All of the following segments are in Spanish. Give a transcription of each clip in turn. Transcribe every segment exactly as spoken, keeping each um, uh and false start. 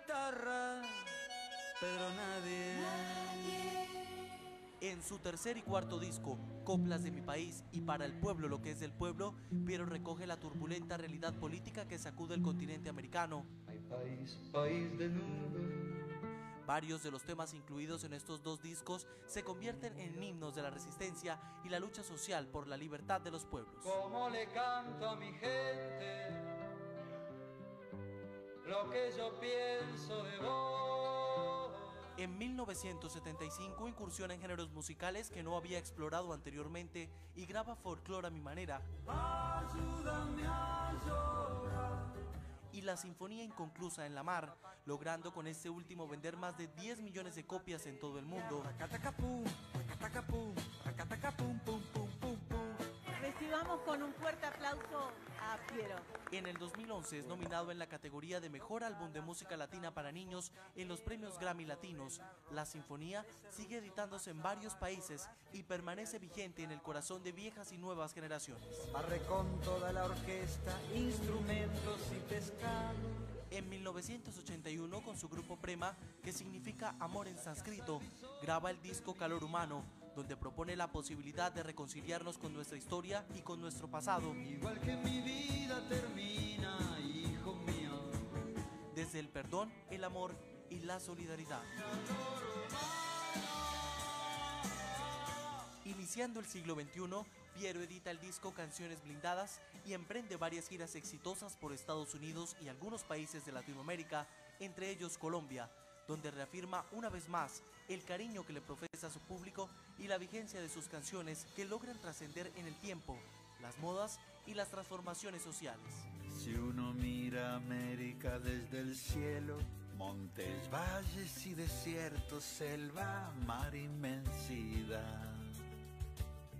guitarra, Pedro nadie. nadie. En su tercer y cuarto disco, Coplas de mi país y Para el pueblo, lo que es del pueblo, Piero recoge la turbulenta realidad política que sacude el continente americano. Ay, país, país de nubes. Varios de los temas incluidos en estos dos discos se convierten en himnos de la resistencia y la lucha social por la libertad de los pueblos. Como le canto a mi gente, lo que yo pienso de vos. En mil novecientos setenta y cinco incursiona en géneros musicales que no había explorado anteriormente y graba Folklore a mi manera. Ayúdame a llorar. Y la Sinfonía inconclusa en la mar, logrando con este último vender más de diez millones de copias en todo el mundo. Recibamos con un fuerte aplauso a Piero. En el dos mil once es nominado en la categoría de Mejor Álbum de Música Latina para Niños en los premios Grammy Latinos. La Sinfonía sigue editándose en varios países y permanece vigente en el corazón de viejas y nuevas generaciones. Arre con toda la orquesta, instrumentos y pescado. En mil novecientos ochenta y uno, con su grupo Prema, que significa amor en sánscrito, graba el disco Calor Humano, donde propone la posibilidad de reconciliarnos con nuestra historia y con nuestro pasado. Igual que mi vida termina, hijo mío. Desde el perdón, el amor y la solidaridad. Iniciando el siglo veintiuno, Piero edita el disco Canciones Blindadas y emprende varias giras exitosas por Estados Unidos y algunos países de Latinoamérica, entre ellos Colombia, donde reafirma una vez más el cariño que le profesa a su público y la vigencia de sus canciones que logran trascender en el tiempo, las modas y las transformaciones sociales. Si uno mira América desde el cielo, montes, valles y desiertos, selva, mar, inmensidad.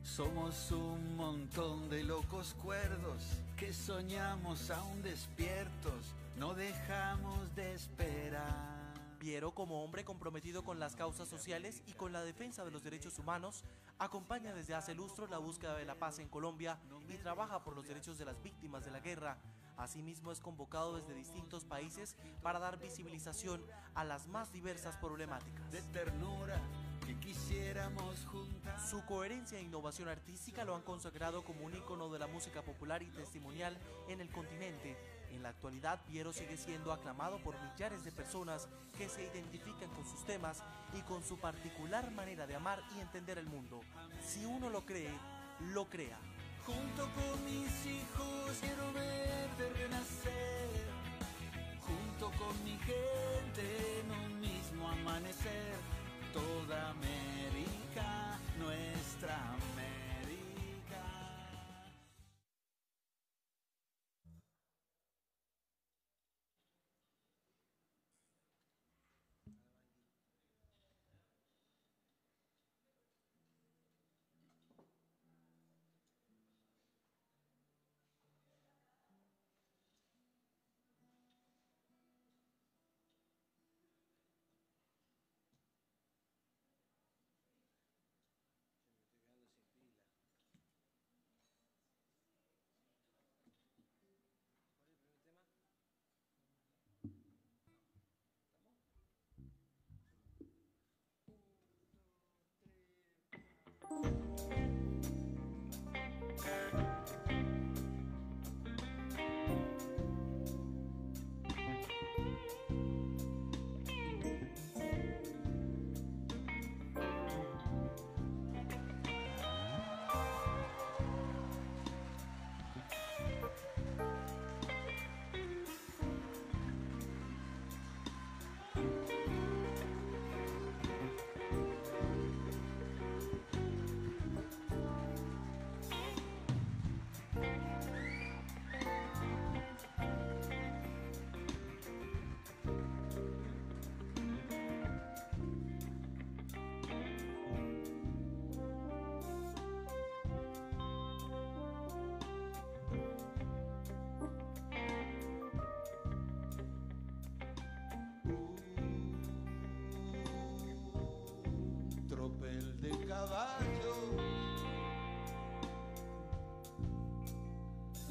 Somos un montón de locos cuerdos que soñamos aún despiertos, no dejamos de esperar. Piero, como hombre comprometido con las causas sociales y con la defensa de los derechos humanos, acompaña desde hace lustros la búsqueda de la paz en Colombia y trabaja por los derechos de las víctimas de la guerra. Asimismo es convocado desde distintos países para dar visibilización a las más diversas problemáticas. De ternura que quisiéramos juntar. Su coherencia e innovación artística lo han consagrado como un ícono de la música popular y testimonial en el continente. En la actualidad, Piero sigue siendo aclamado por millares de personas que se identifican con sus temas y con su particular manera de amar y entender el mundo. Si uno lo cree, lo crea. Junto con mis hijos quiero verte renacer. Junto con mi gente en un mismo amanecer. Toda América, nuestra América.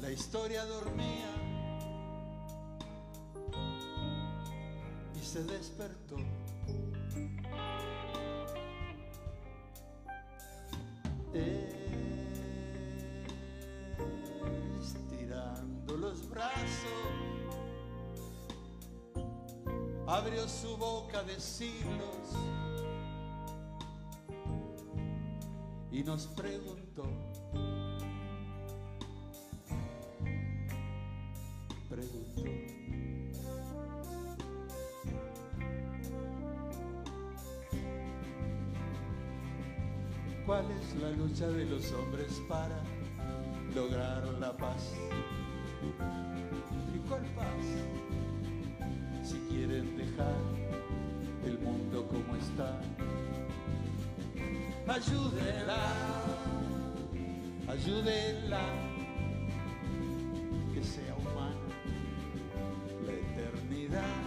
La historia dormía y se despertó. Estirando los brazos, abrió su boca de siglos y nos preguntó, preguntó. ¿Cuál es la lucha de los hombres para lograr la paz? ¿Y cuál paz? Si quieren dejar el mundo como está, ayúdenla, ayúdenla, que sea humana la eternidad,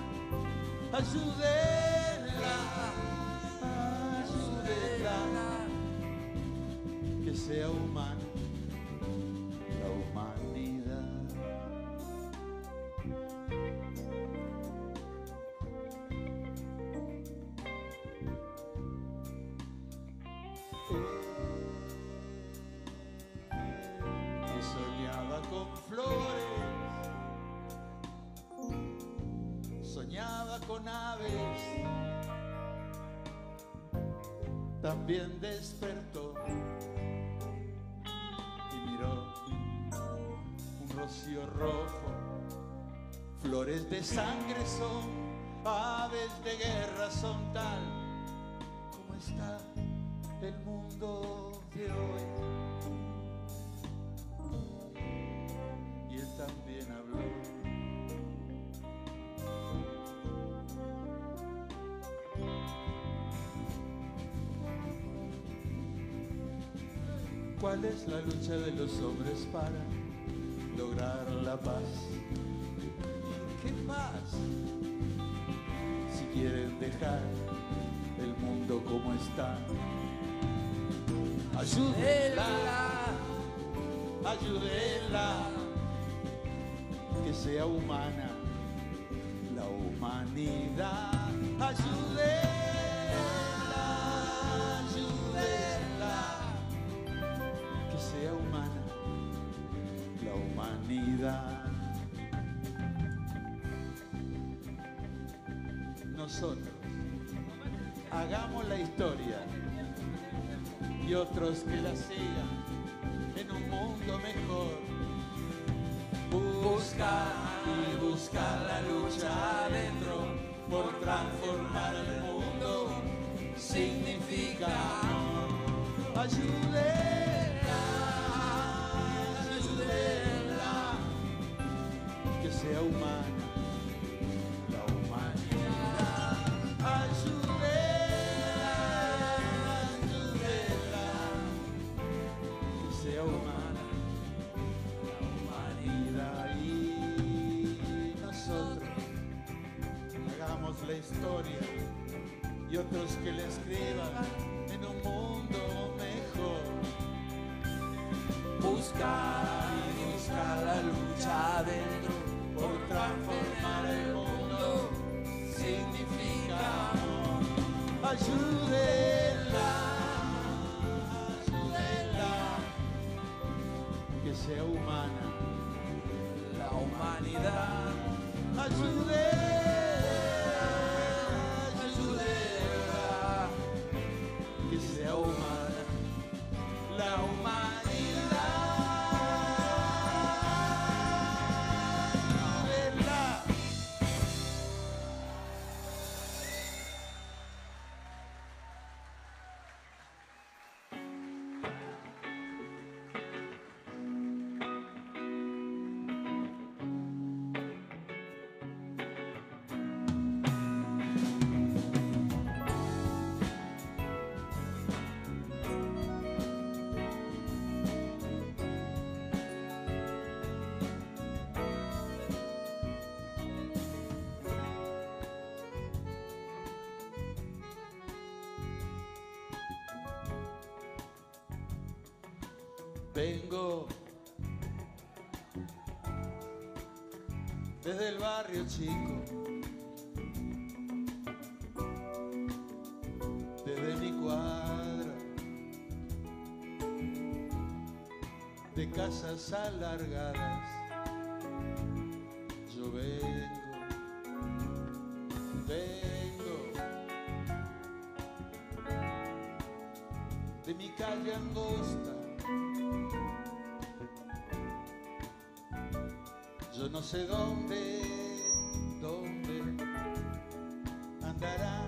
ayúdenla, ayúdenla, que sea humana la humanidad. Eh, que soñaba con flores, soñaba con aves, también despertó. Rojo, flores de sangre son, aves de guerra son, tal como está el mundo de hoy. Y él también habló. ¿Cuál es la lucha de los hombres para lograr la paz? ¿Qué paz? Si quieren dejar el mundo como está, ayúdenla, ayúdenla, que sea humana la humanidad, ayúdenla, ayúdenla, que sea humana la humanidad. Nosotros hagamos la historia y otros que la sigan en un mundo mejor. Busca y busca la lucha adentro por transformar el mundo. Significa ayude. Que sea humana la humanidad, ayúdela, ayúdela, que sea humana la humanidad. Y nosotros hagamos la historia y otros que la escriban en un mundo mejor. Buscar y buscar la lucha adentro por transformar el mundo, significa amor. Ayúdenla, ayúdenla, que sea humana la humanidad. Ayúdenla, ayúdenla, que sea humana la humanidad. Desde el barrio chico, de casas alargadas. Yo vengo, vengo de mi calle angosta. Yo no sé dónde, dónde andará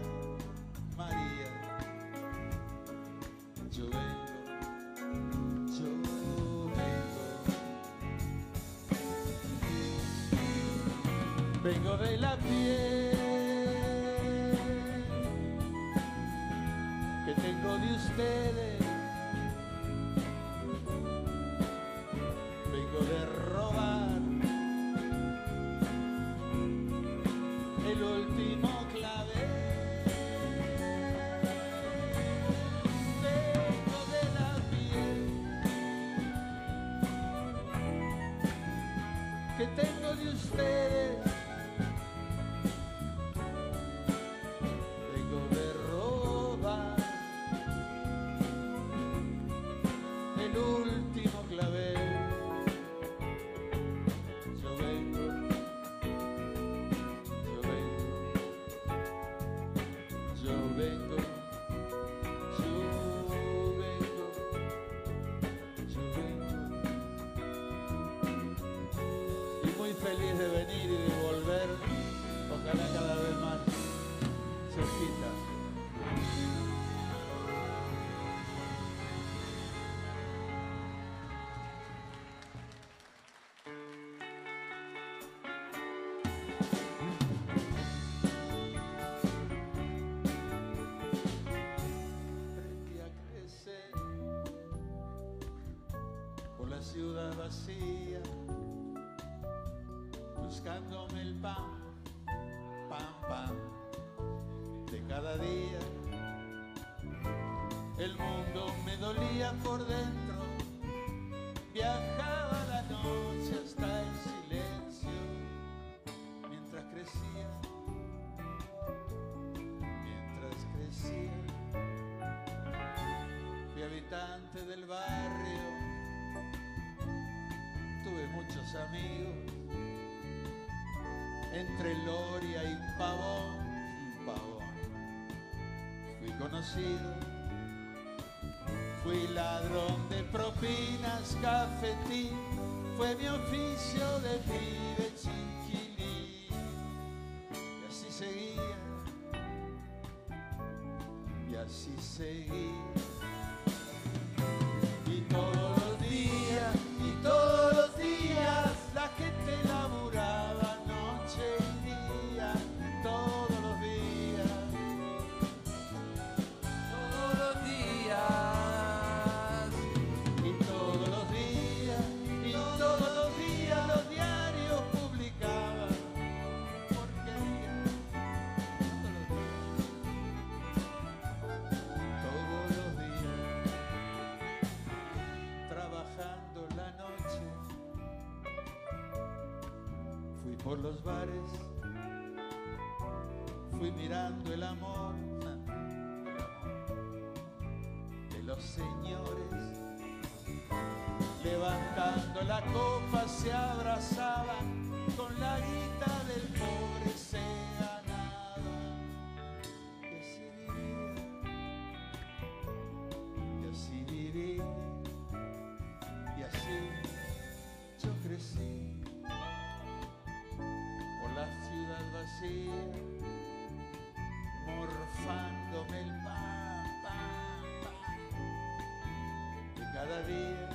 María. Yo vengo, yo vengo. Vengo de la piel que tengo de ustedes. Vengo de robar el último clave. Que tengo de ustedes, tengo de robar el último clavel. Yo vengo, yo vengo, yo vengo, yo vengo, yo vengo. Feliz de venir y de volver, ojalá cada vez más cerquita. Aprendí a crecer por la ciudad vacía, buscándome el pan, pan, pan de cada día. El mundo me dolía por dentro. Viajaba la noche hasta el silencio. Mientras crecía, mientras crecía, fui habitante del barrio. Tuve muchos amigos. Entre Loria y Pavón, Pavón, fui conocido. Fui ladrón de propinas, cafetín, fue mi oficio de pibe chiquilín. Y así seguía, y así seguía. Y todos los días, y todos los días, la gente laburaba. Todos los días, todos los días, y todos los días, y todos los días los diarios publicaban porquería. Todos los días, trabajando la noche, fui por los bares. Fui mirando el amor de los señores, levantando la copa se abrazaban, con la guita del pobre se ganaba. Y así vivía, y así vivía, y así yo crecí por la ciudad vacía. Morfándome el pan, pan, pan de cada día.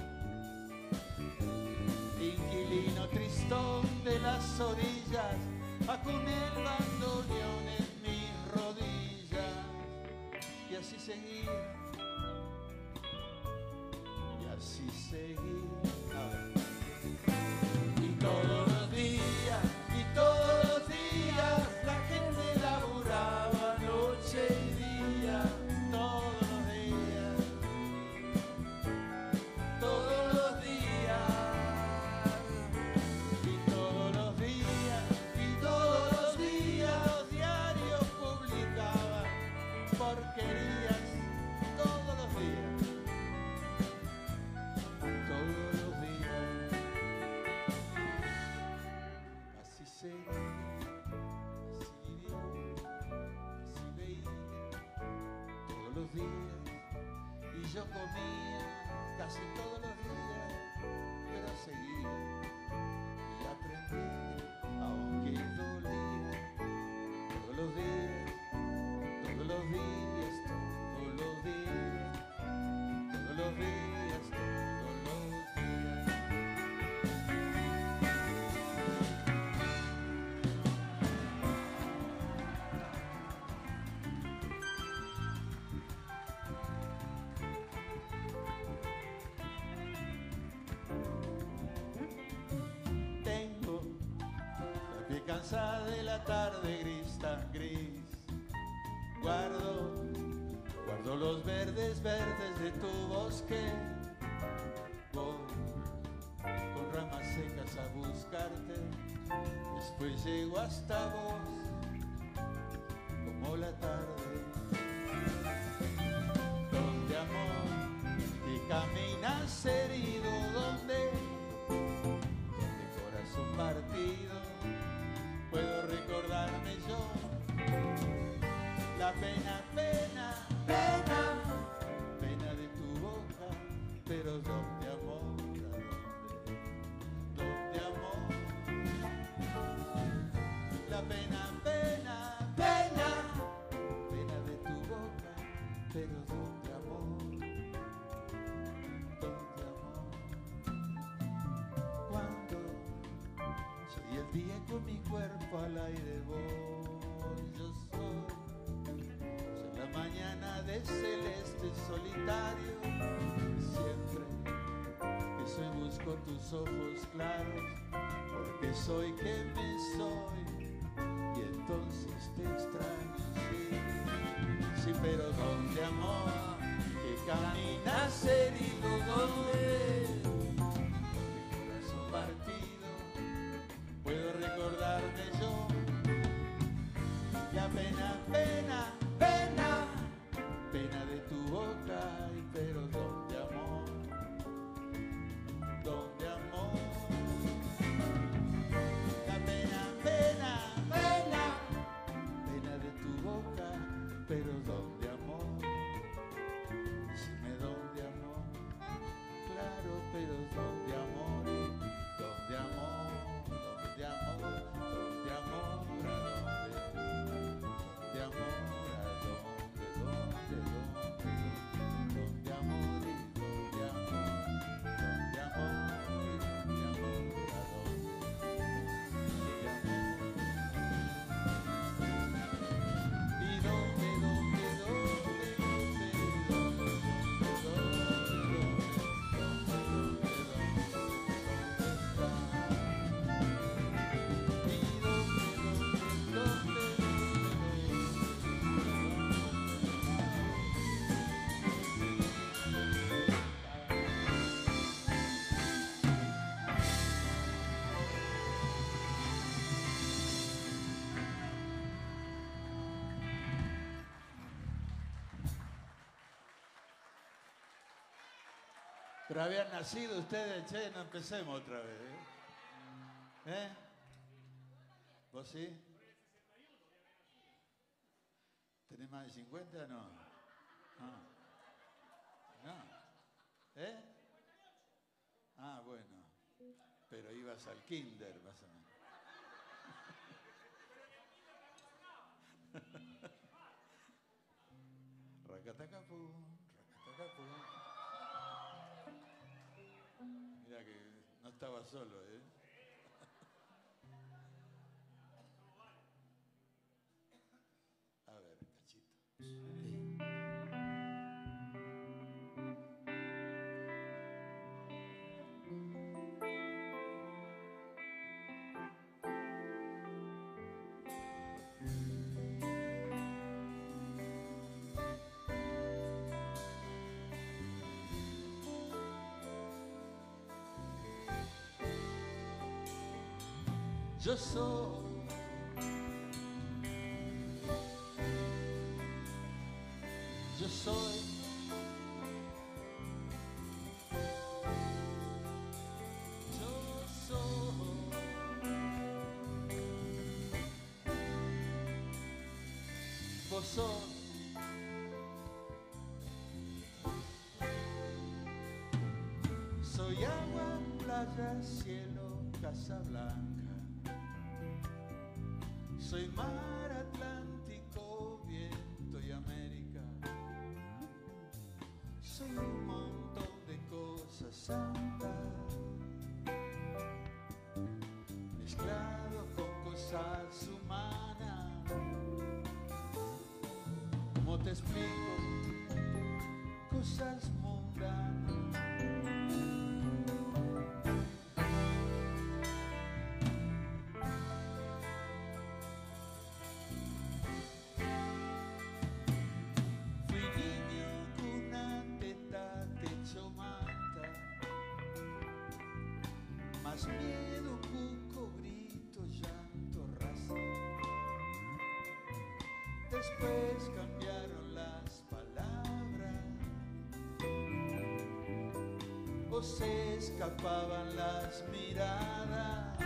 Inquilino tristón de las orillas, acuné el bandoneón en mis rodillas. Y así seguía, y así seguía. Y todos los días, y todos los días la gente laburaba. Noche y día, todos los días, todos los días, y todos los días, y todos los días. los días y yo comía casi todos los días, pero seguía y aprendí, aunque dolía, todos los días, todos los días, todos los días, todos los días, todos los días. Tengo la piel cansada de la tarde gris tan gris. Guardo, guardo los verdes, verdes de tu bosque. Voy con ramas secas a buscarte, después llego hasta vos, como la tarde. Donde amor y caminas herido, donde, donde corazón partido, puedo recordarme yo. La pena, pena, pena, pena de tu boca, pero donde amor, donde, donde amor. La pena, pena, pena, pena de tu boca, pero donde amor, donde amor. Cuando llegue el día con mi cuerpo al aire voy, yo soy. Mañana de celeste solitario, siempre que soy busco tus ojos claros, porque soy que me soy y entonces te extraño, sí, sí, pero donde amor que caminas herido, donde corazón partido puedo recordarme yo la pena, pena. Pena de tu boca, pero donde amor, donde amor. La pena, pena, pena, pena de tu boca, pero donde amor. Dime donde amor, claro, pero donde amor, donde amor, donde amor, donde amor, donde, donde amor. Pero habían nacido ustedes, che, no empecemos otra vez. ¿Eh? ¿Eh? ¿Vos sí? ¿Tenés más de cincuenta? No. No. No. ¿Eh? Ah, bueno. Pero ibas al kinder, más o menos. Racatacapu, racatacapu. Mira que no estaba solo, ¿eh? A ver, Cachito. Yo soy Yo soy Yo soy Vos sos soy agua, playa, cielo, Casa Blanca. Soy mar, Atlántico, viento y América. Soy un montón de cosas santas, mezclado con cosas humanas. ¿Cómo te explico? Cosas mundanas. Miedo, cuco, grito, llanto, raza. Después cambiaron las palabras, o se escapaban las miradas.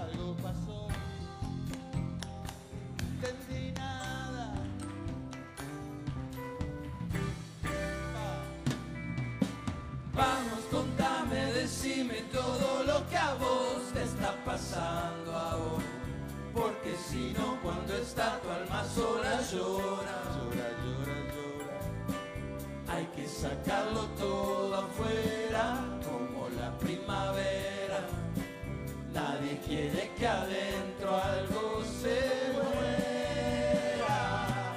Algo pasó, no entendí nada. Va. Vamos, contame, decime todo lo que a vos te está pasando ahora, porque si no, cuando está tu alma sola llora, llora, llora, llora. Hay que sacarlo todo afuera, como la primavera. Nadie quiere que adentro algo se muera.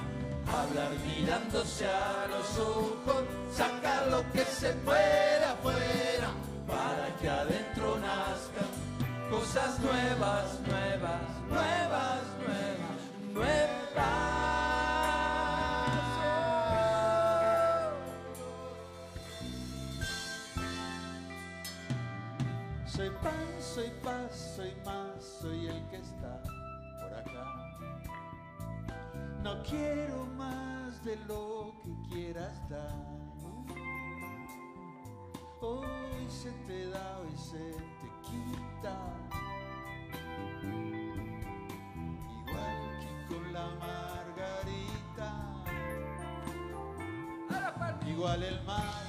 Hablar mirándose a los ojos, sacar lo que se pueda afuera, para que adentro nazcan cosas nuevas, nuevas, nuevas, nuevas, nuevas. Soy pan, soy paz, soy más, soy el que está por acá. No quiero más de lo que quieras dar. Hoy se te da, hoy se te quita, igual que con la margarita. Igual el mar,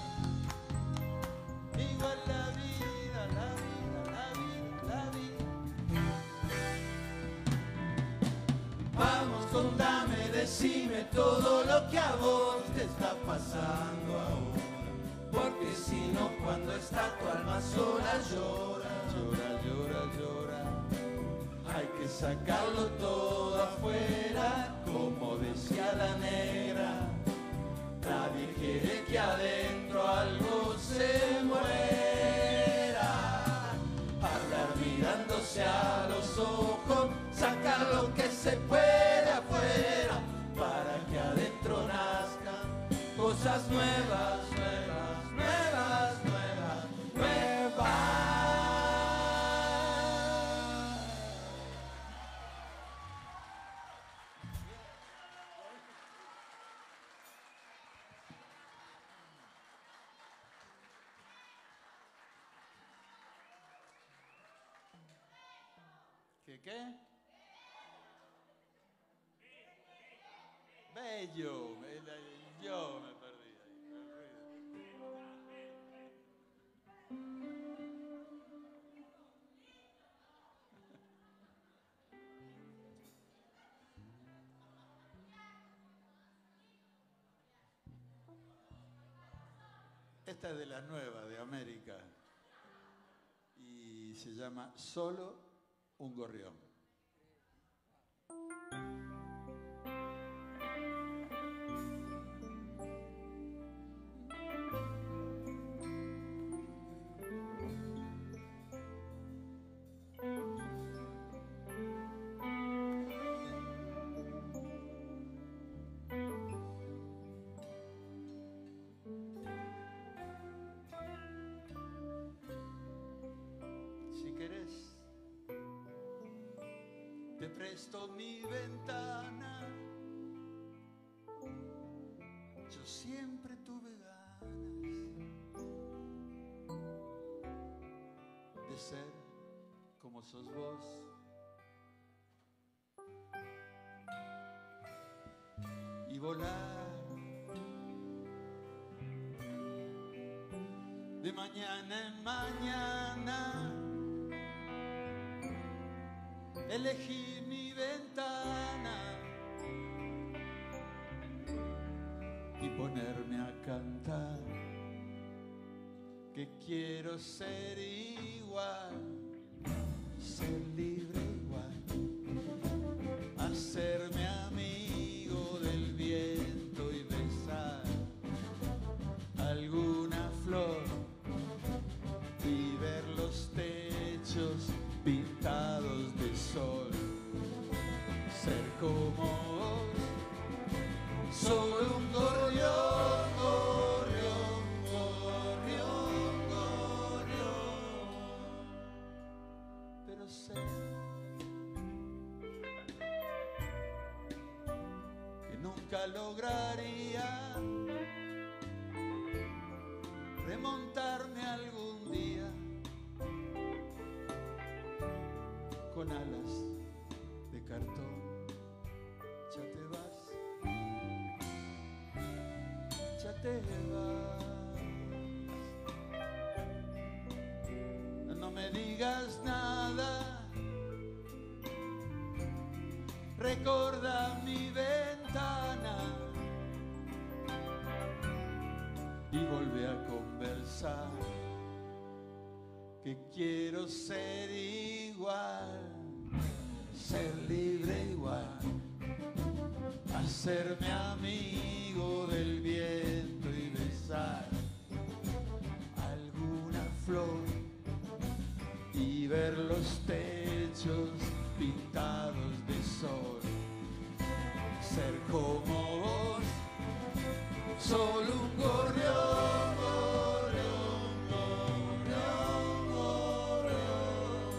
igual la vida, la vida, la vida, la vida. Vamos, contame, decime todo lo que a vos te está pasando ahora, porque si no, cuando está tu alma sola llora, llora, llora, llora. Hay que sacarlo todo afuera, como decía la negra. Nadie quiere que adentro algo se muera. Hablar mirándose a los ojos, sacar lo que se puede afuera, para que adentro nazcan cosas nuevas, nuevas. ¿Qué qué? Bello, el, el, yo me perdí ahí, me olvidé. Esta es de las nuevas de América y se llama Solo un gorrión. Si querés, te presto mi ventana, yo siempre tuve ganas de ser como sos vos. Y volar, de mañana en mañana. Elegí mi ventana y ponerme a cantar, que quiero ser igual, ser libre igual, hacerme amigo del viento y besar alguna flor y ver los techos pintados de sol, ser como vos, sobre un gorrión, gorrión, gorrión, gorrión, pero sé que nunca lograría remontarme algún día con alas de cartón. Ya te vas, ya te vas, no me digas nada, recuerda mi ventana y volvé a conversar, que quiero ser igual, ser libre igual, hacerme amigo del viento y besar alguna flor y ver los techos pintados de sol, ser como vos, solo un gorrión, gorrión, gorrión, gorrión.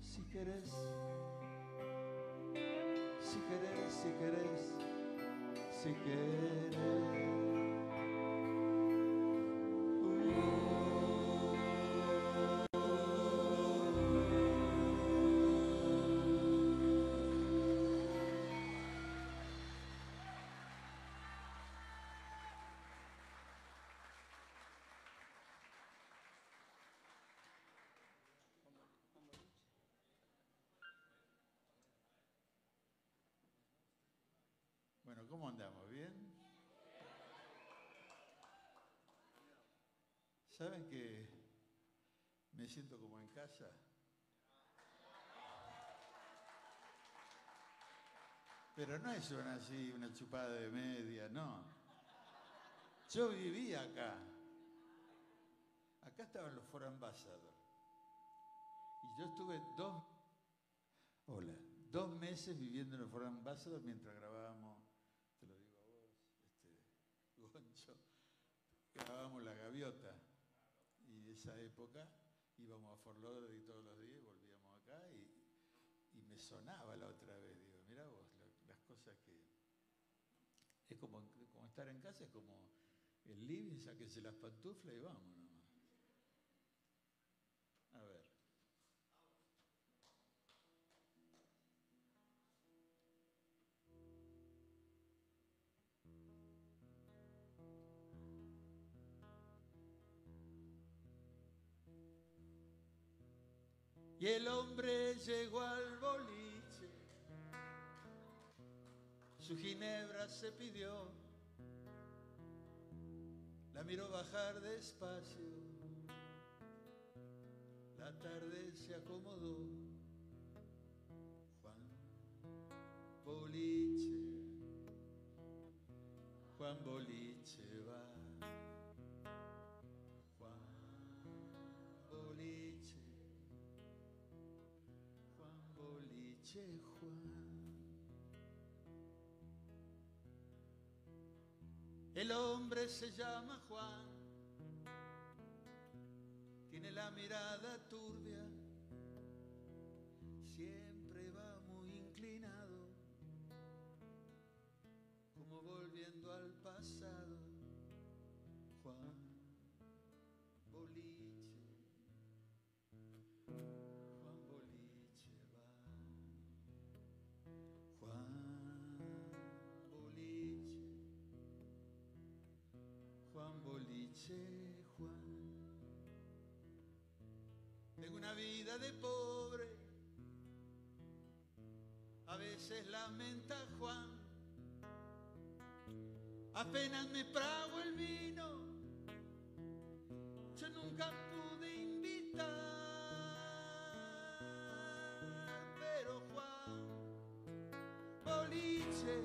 Si querés, si querés, si querés, si querés. ¿Cómo andamos? ¿Bien? ¿Saben que me siento como en casa? Pero no es una así, una chupada de media, no. Yo vivía acá. Acá estaban los Foreign Ambassadors. Y yo estuve dos... Hola. Dos meses viviendo en los Foreign Ambassadors mientras grabábamos... Te lo digo a vos, este, Goncho, grabábamos La Gaviota y de esa época íbamos a Fort Lauderdale todos los días, volvíamos acá y, y me sonaba la otra vez, digo, mirá vos, la, las cosas que... Es como, como estar en casa, es como el living, sáquense las pantuflas y vamos nomás. A ver. Y el hombre llegó al boliche, su ginebra se pidió, la miró bajar despacio, la tarde se acomodó. Juan Boliche, Juan Boliche va, Juan Boliche, boliche Juan. El hombre se llama Juan, tiene la mirada turbia, siempre va muy inclinado, como volviendo al pasado. Juan Boliche, Juan Boliche va, Juan Boliche, Juan Boliche dice Juan. Tengo una vida de pobre, a veces lamenta Juan. Apenas me trago el vino, yo nunca pude invitar. Pero Juan boliche,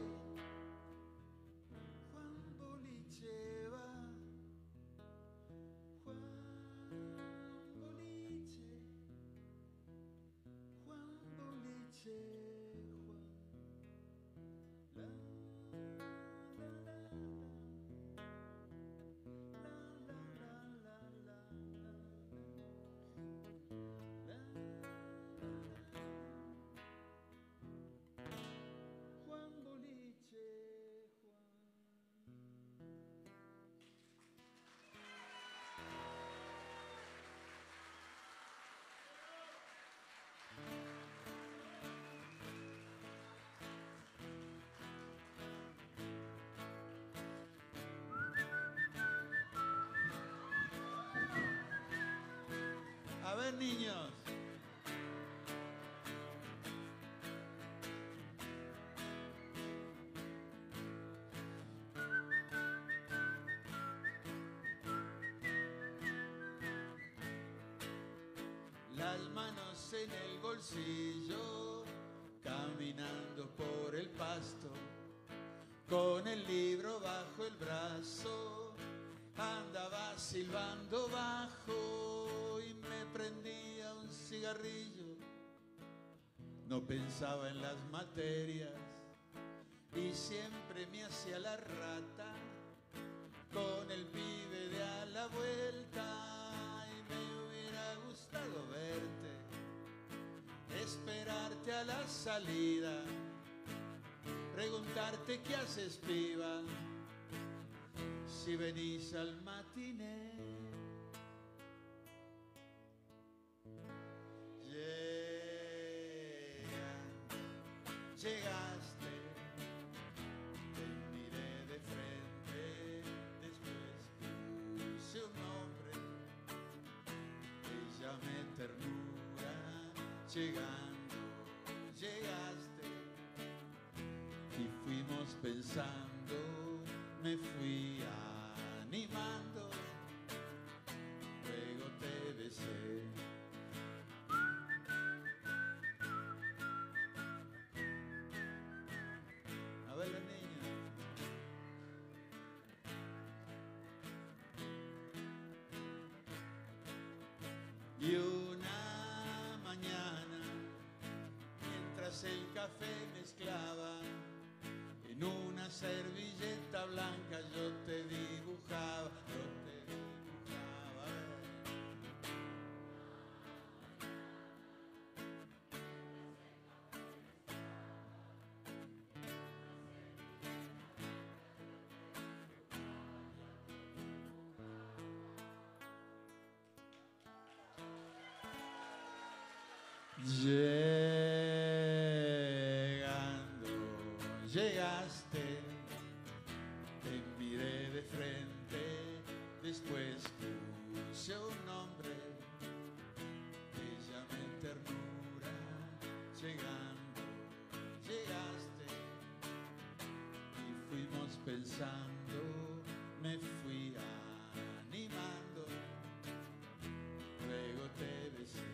niños. Las manos en el bolsillo, caminando por el pasto, con el libro bajo el brazo, andaba silbando bajo y me prendía un cigarrillo. No pensaba en las materias y siempre me hacía la rata con el pibe de a la vuelta. Y me hubiera gustado verte, esperarte a la salida, preguntarte qué haces piba, si venís al matiné. Llegan, llegaste, te miré de frente, después puse un nombre y llamé ternura. Llegando, llegaste y fuimos pensando. Me fui animando, luego te besé. A ver la niña. Y una mañana, mientras el café mezclaba, en una servilleta blanca yo te dibujaba, yo te dibujaba. Llegando, llegaste, te miré de frente, después puse un nombre, te llamé ternura. Llegando, llegaste y fuimos pensando, me fui animando, luego te besé.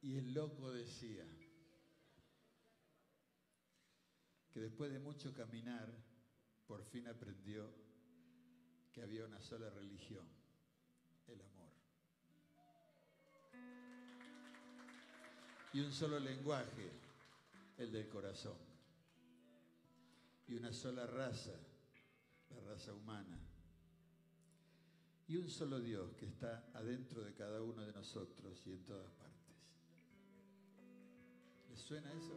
Y el loco decía, que después de mucho caminar, por fin aprendió que había una sola religión, el amor. Y un solo lenguaje, el del corazón. Y una sola raza, la raza humana. Y un solo Dios que está adentro de cada uno de nosotros y en todas partes. ¿Les suena eso?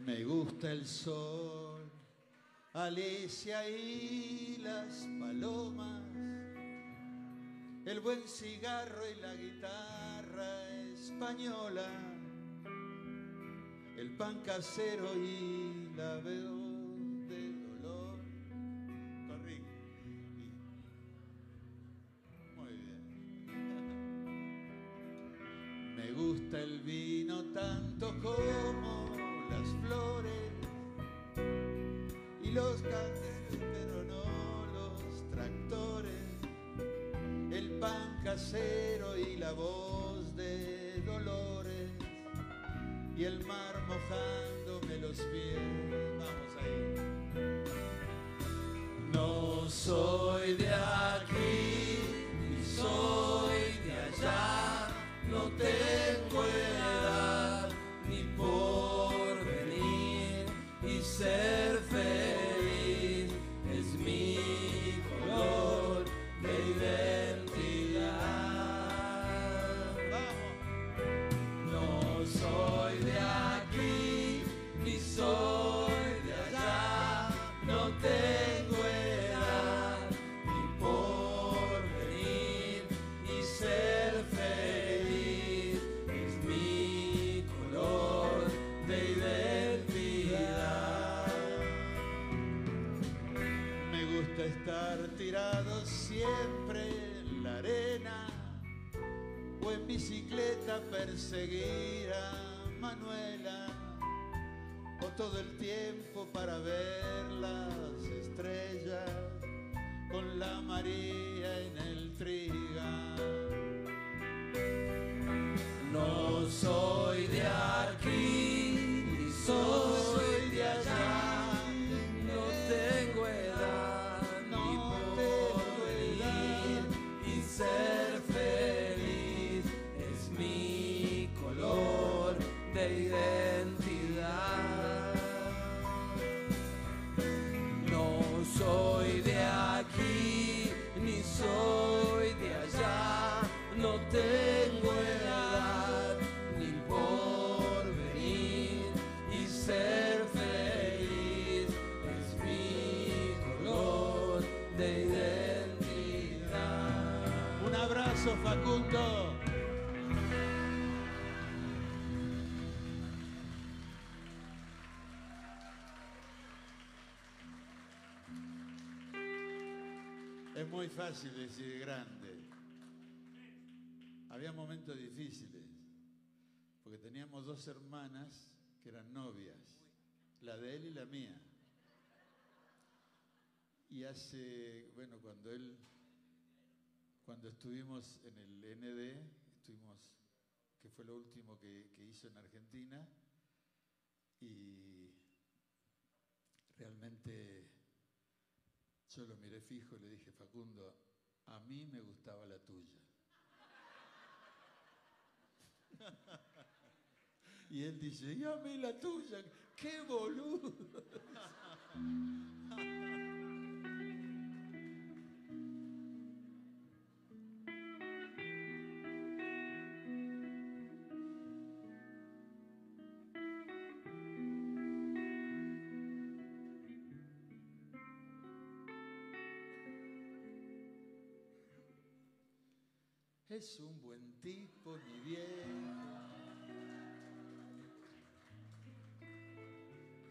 Me gusta el sol, Alicia y las palomas, el buen cigarro y la guitarra española, el pan casero y la veloz de dolor. Corrí. Muy bien. Me gusta el vino tanto como las flores y los candeles, pero no los tractores, el pan casero y la voz de Dolores, y el mar mojándome los pies. Vamos ahí. No soy de aquí ni soy de allá, no tengo edad ni por venir, y ser feliz es mi color de identidad. ¡Vamos! No soy de aquí ni soy de allá, no tengo edad ni por venir, y ser feliz es mi color de identidad. Me gusta estar tirado siempre en la arena, o en bicicleta perseguir a Manuela, o todo el tiempo para ver las estrellas con la María en el trigal. No soy de aquí ni soy de allá, no tengo edad ni por venir, y ser feliz es mi color de identidad. No soy de aquí ni soy de allá, no tengo edad ni por venir, y ser feliz es mi color de identidad. Un abrazo, Facundo. Es muy fácil decir grande. Había momentos difíciles, porque teníamos dos hermanas que eran novias, la de él y la mía. Y hace, bueno, cuando él, cuando estuvimos en el N D, estuvimos, que fue lo último que, que hizo en Argentina, y realmente yo lo miré fijo y le dije, Facundo, a mí me gustaba la tuya. Y él dice, y a mí la tuya, qué boludo. Es un buen tipo, mi bien,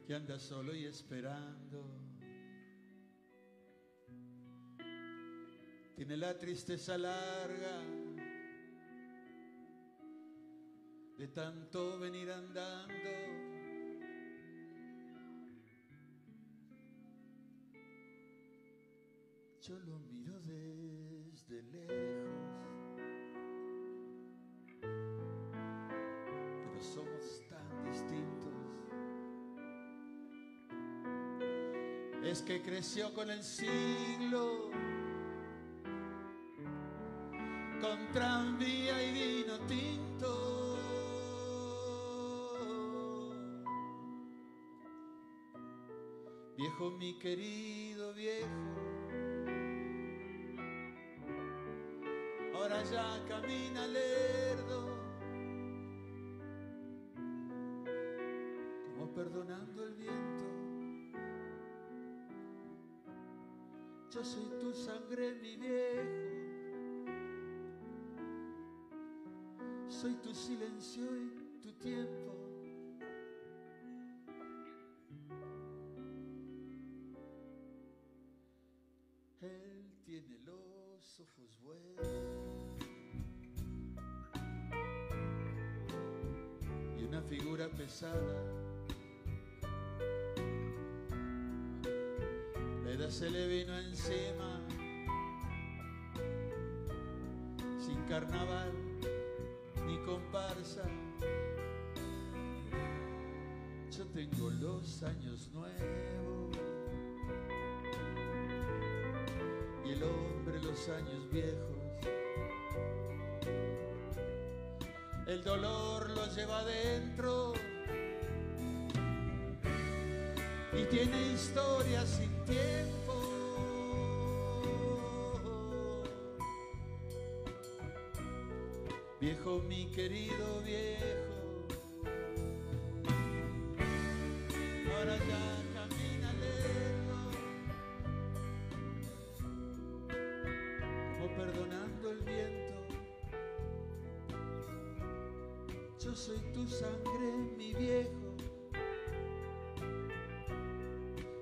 que anda solo y esperando. Tiene la tristeza larga de tanto venir andando. Yo lo miro desde lejos. Somos es que creció con el siglo, con tranvía y vino tinto. Viejo, mi querido viejo, ahora ya camina lerdo, como perdonando el viento. Yo soy tu sangre, mi viejo, soy tu silencio y tu tiempo. Tiene los ojos buenos y una figura pesada. La edad se le vino encima, sin carnaval ni comparsa. Yo tengo los años nuevos y el hombre los años viejos. El dolor lo lleva adentro y tiene historia sin tiempo. Viejo, mi querido viejo, ahora ya camina lejos, perdonando el viento. Yo soy tu sangre, mi viejo,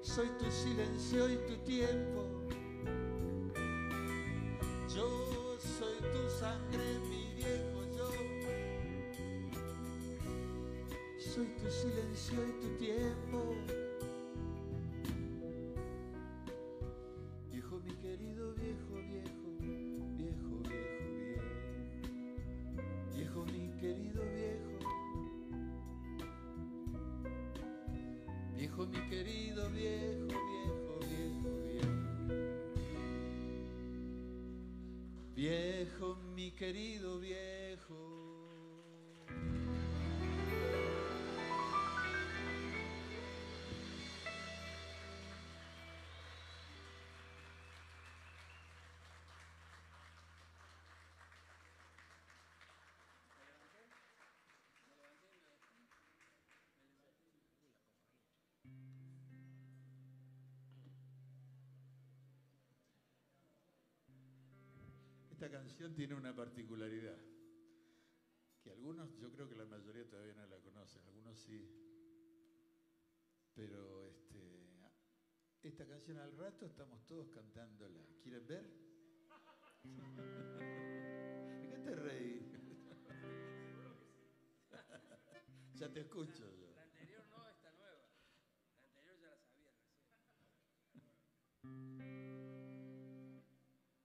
soy tu silencio y tu tiempo. Yo soy tu sangre, mi viejo, yo soy tu silencio y tu tiempo. Viejo, mi querido viejo, viejo, viejo, viejo, viejo, viejo, mi querido viejo, viejo, mi querido viejo, viejo, viejo, viejo, viejo, mi querido viejo. Esta canción tiene una particularidad que algunos, yo creo que la mayoría todavía no la conocen, algunos sí, pero este, esta canción al rato estamos todos cantándola. ¿Quieren ver? ¿De qué te reí? Ya te escucho yo. La anterior no, esta nueva. La anterior ya la sabía recién.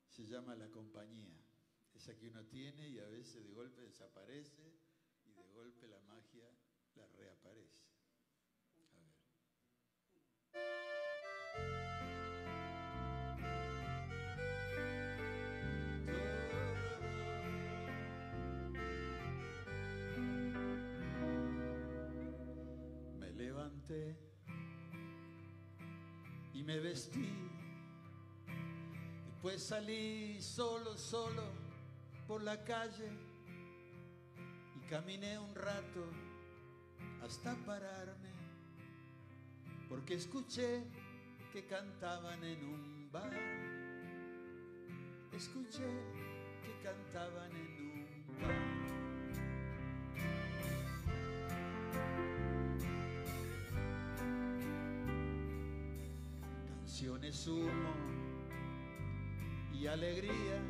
Se llama La Compañía, esa que uno tiene y a veces de golpe desaparece y de golpe la magia la reaparece. A ver. Me levanté y me vestí. Pues salí solo, solo por la calle y caminé un rato hasta pararme, porque escuché que cantaban en un bar. Escuché que cantaban en un bar. Canciones, humo y alegría.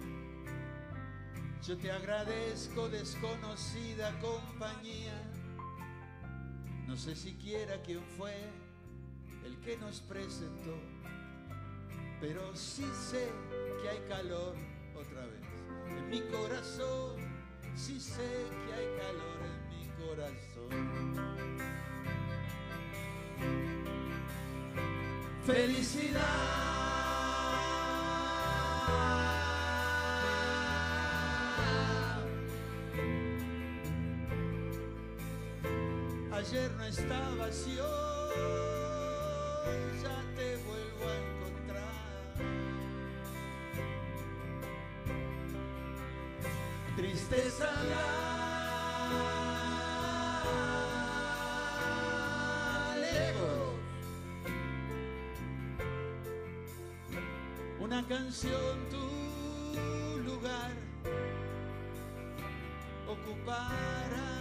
Yo te agradezco, desconocida compañía. No sé siquiera quién fue el que nos presentó, pero sí sé que hay calor otra vez en mi corazón. Sí sé que hay calor en mi corazón. felicidad. Ayer no estabas y hoy ya te vuelvo a encontrar. Tristeza la una canción, tu lugar ocupará.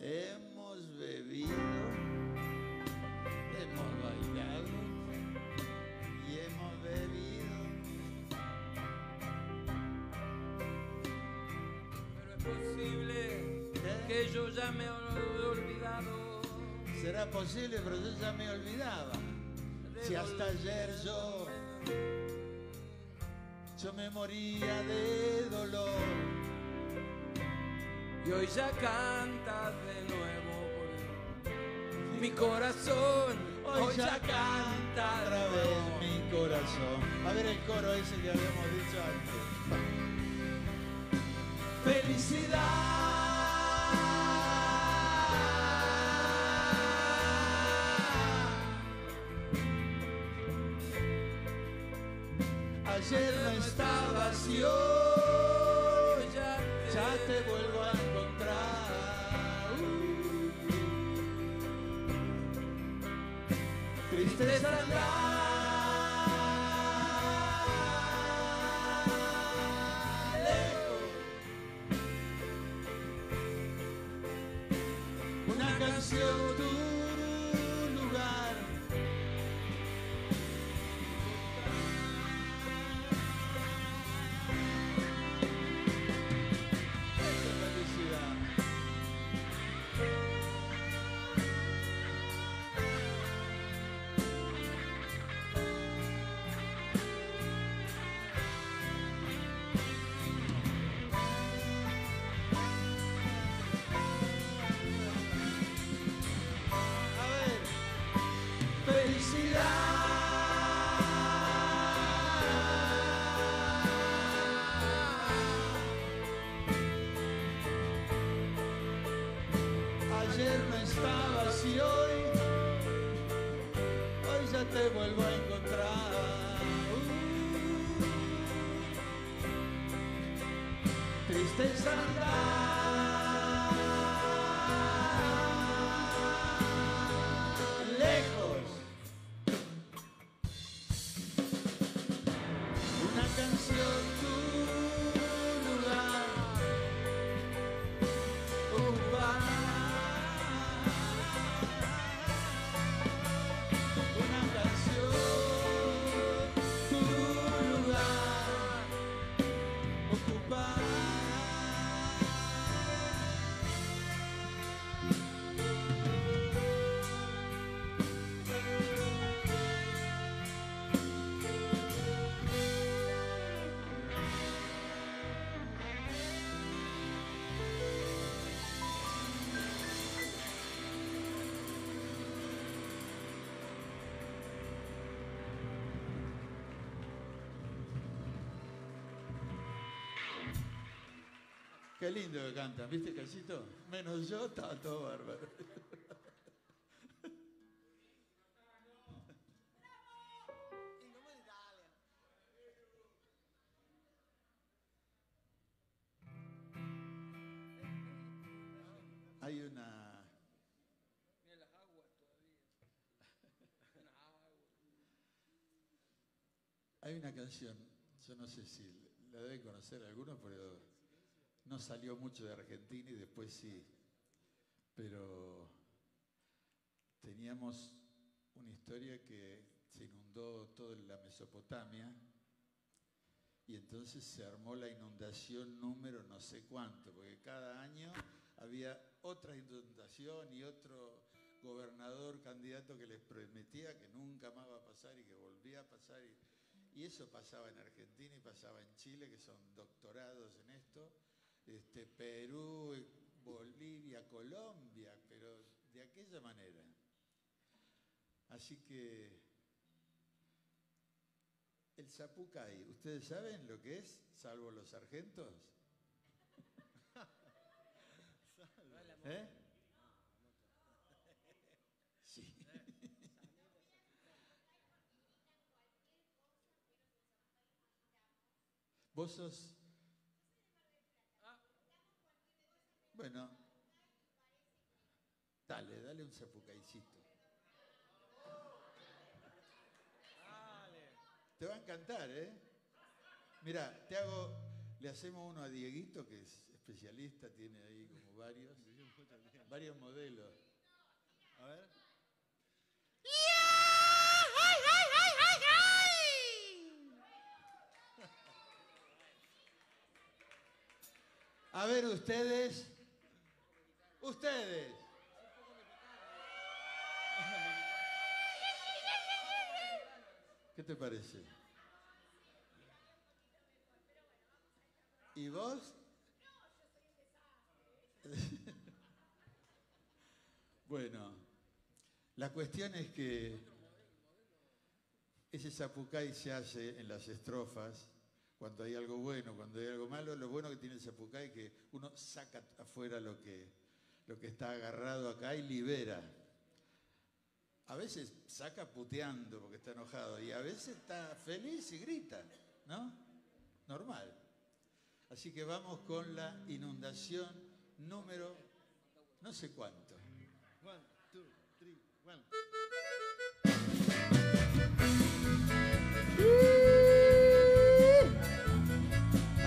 Hemos bebido, hemos bailado y hemos bebido. Que yo ya me he olvidado. Será posible, pero yo ya me olvidaba. Si hasta ayer yo Yo me moría de dolor. Y hoy ya cantas de nuevo mi corazón. Hoy ya canta otra vez mi corazón. A ver el coro ese que habíamos dicho antes. Felicidad. Ayer no estabas y hoy ya te, ya te vuelvo a encontrar. Uh, tristeza la lejos. Una canción, tu lugar. Ayer no estabas y hoy, hoy ya te vuelvo a encontrar. Uh, tristeza andar lejos. Una canción. Qué lindo que cantan, ¿viste, Cachito? Menos yo, estaba todo bárbaro. Hay una... Mira las aguas todavía. Hay una canción, yo no sé si la deben conocer algunos, pero... No salió mucho de Argentina y después sí, pero teníamos una historia que se inundó toda la Mesopotamia y entonces se armó la inundación número no sé cuánto, porque cada año había otra inundación y otro gobernador candidato que les prometía que nunca más va a pasar y que volvía a pasar y, Y eso pasaba en Argentina y pasaba en Chile, que son doctorados en esto, este, Perú, Bolivia, Colombia, pero de aquella manera. Así que el zapucay, ¿ustedes saben lo que es, salvo los sargentos? ¿Eh? Sí. Vos sos... Ah. Bueno. Dale, dale un zapucaicito. Dale. Te va a encantar, ¿eh? Mirá, te hago... Le hacemos uno a Dieguito, que es especialista, tiene ahí como varios. Varios modelos. A ver. A ver, ustedes. Ustedes. ¿Qué te parece? ¿Y vos? Bueno, la cuestión es que ese zapucay se hace en las estrofas. Cuando hay algo bueno, cuando hay algo malo, lo bueno que tiene el zapucay es que uno saca afuera lo que, lo que está agarrado acá y libera. A veces saca puteando porque está enojado y a veces está feliz y grita, ¿no? Normal. Así que vamos con la inundación número no sé cuánto. One, two, three, one.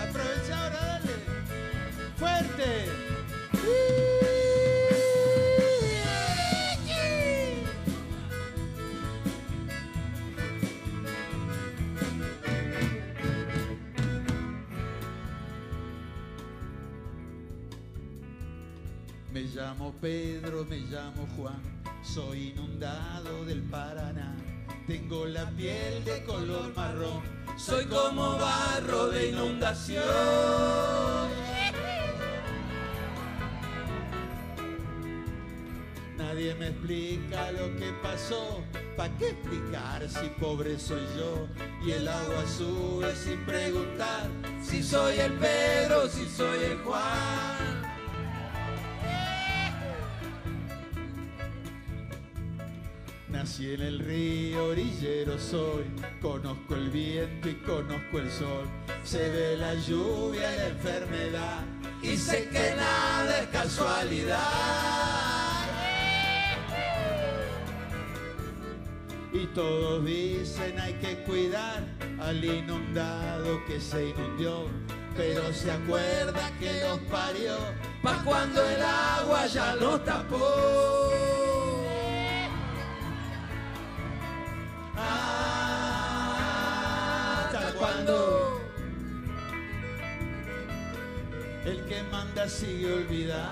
Aprovecha ahora, dale. Fuerte. Me llamo Pedro, me llamo Juan, soy inundado del Paraná. Tengo la piel de color marrón, soy como barro de inundación. Nadie me explica lo que pasó, ¿pa' qué explicar si pobre soy yo? Y el agua sube sin preguntar si soy el Pedro, si soy el Juan. Nací en el río, orillero soy, conozco el viento y conozco el sol. Se ve la lluvia y la enfermedad, y sé que nada es casualidad. Y todos dicen hay que cuidar al inundado que se inundió, pero se acuerda que los parió, pa' cuando el agua ya los tapó. Hasta cuando el que manda sigue olvidando.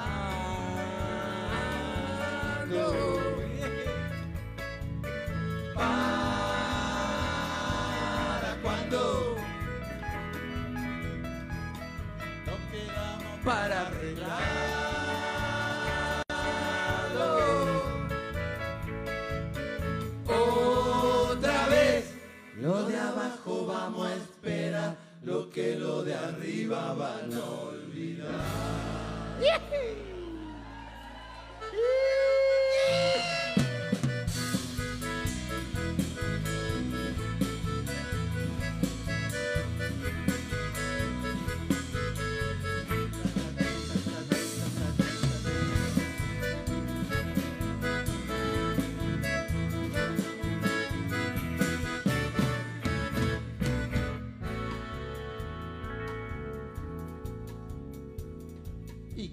Para cuando nos quedamos para arreglar. Lo de abajo vamos a esperar, lo que lo de arriba van a olvidar.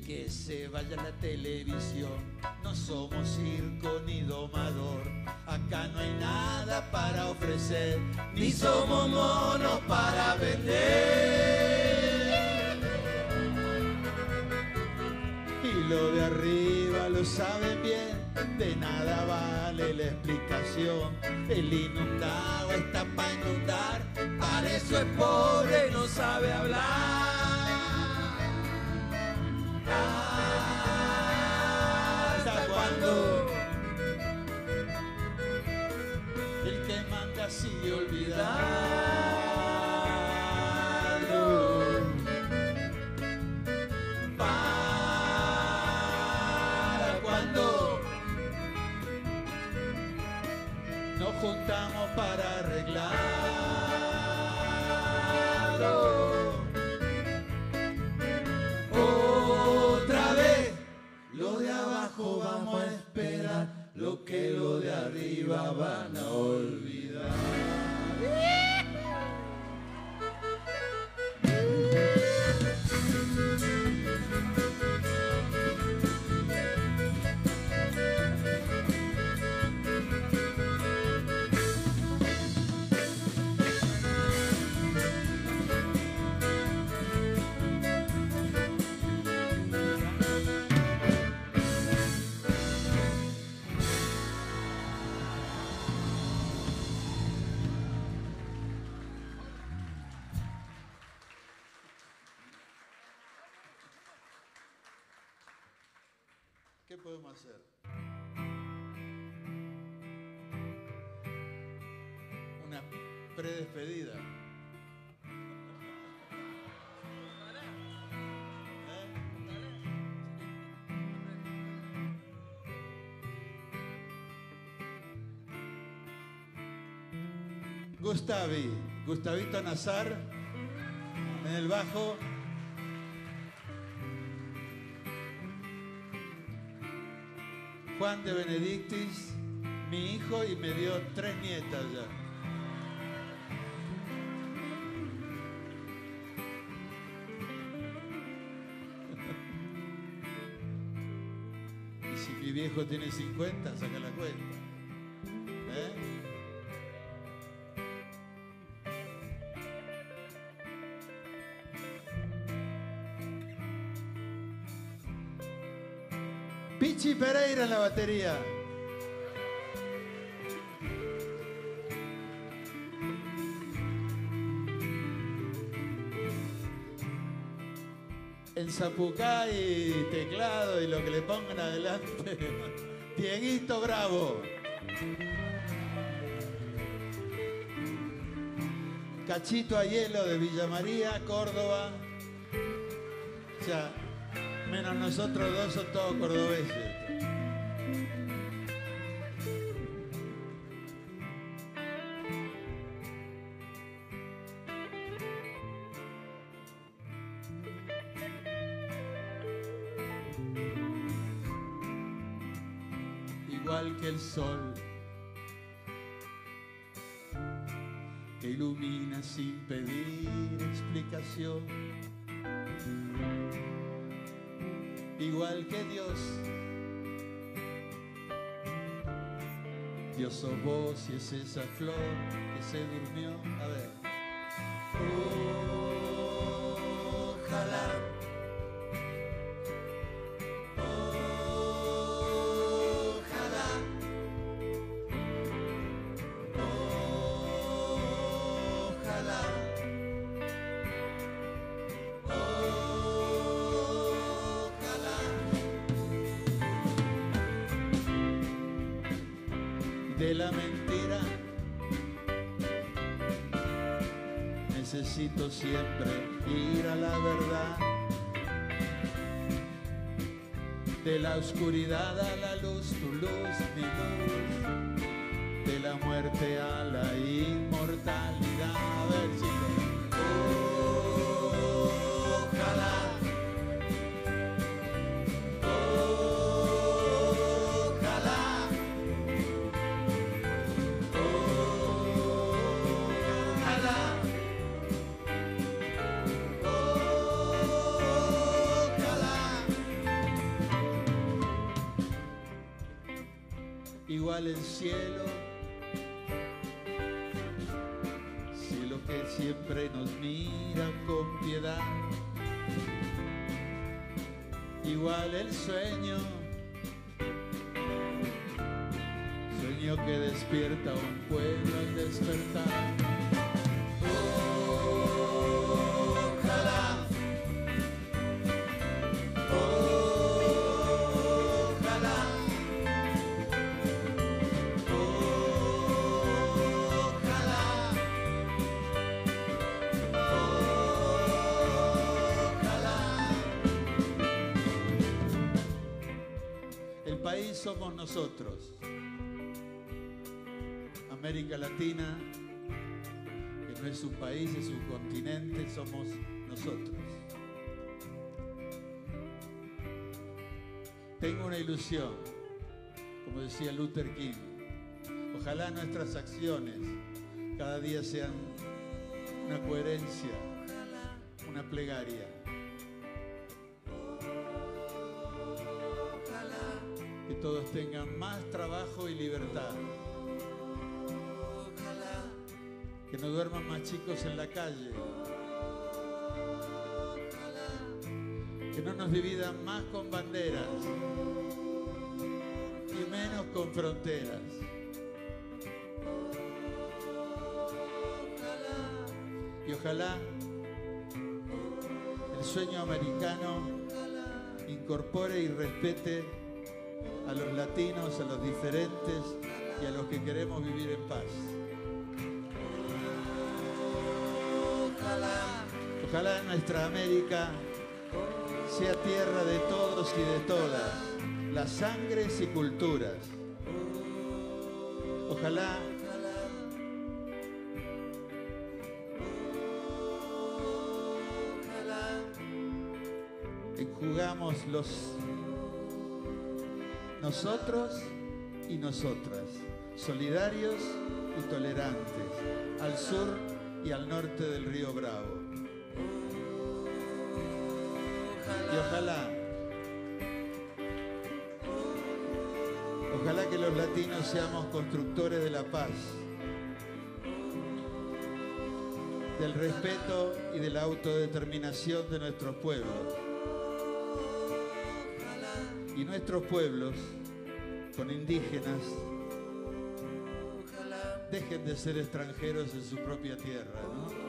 Que se vaya la televisión, no somos circo ni domador, acá no hay nada para ofrecer, ni somos monos para vender. Y lo de arriba lo saben bien, de nada vale la explicación. El inundado está para inundar, para eso es pobre y no sabe hablar. ¿Hasta cuándo? El que manda sigue olvidando. Juntamos para arreglarlo. Otra vez, lo de abajo vamos a esperar, lo que lo de arriba van a olvidar. Podemos hacer una predespedida. Gustavi, Gustavito Nazar en el bajo. Juan de Benedictis, mi hijo, y me dio tres nietas ya. Y si mi viejo tiene cincuenta, saca la cuenta. ¿Eh? Pichi Pereira en la batería. El Zapucay, teclado y lo que le pongan adelante. Dieguito Bravo. Cachito a hielo de Villa María, Córdoba. O sea, menos nosotros dos, son todos cordobeses. Igual que el sol que ilumina sin pedir explicación. Igual que Dios, Dios sos vos y es esa flor que se durmió. A ver. Ojalá, ojalá, ojalá. De la mentira necesito siempre ir a la verdad, de la oscuridad a la luz, tu luz, mi luz, de la muerte a la inmortalidad. A ver, chicos. Ojalá. Igual el cielo, cielo que siempre nos mira con piedad. Igual el sueño, que despierta un pueblo al despertar. Ojalá, ojalá, ojalá. El país somos nosotros. América Latina, que no es un país, es un continente, somos nosotros. Tengo una ilusión, como decía Luther King. Ojalá nuestras acciones cada día sean una coherencia, una plegaria. Que todos tengan más trabajo y libertad. Que no duerman más chicos en la calle. Que no nos dividan más con banderas y menos con fronteras. Y ojalá el sueño americano incorpore y respete a los latinos, a los diferentes y a los que queremos vivir en paz. Ojalá nuestra América sea tierra de todos y de todas, las sangres y culturas. Ojalá enjugamos los nosotros y nosotras, solidarios y tolerantes, al sur y al norte del Río Bravo. Y ojalá, ojalá que los latinos seamos constructores de la paz, del respeto y de la autodeterminación de nuestros pueblos. Y nuestros pueblos, con indígenas, dejen de ser extranjeros en su propia tierra, ¿no?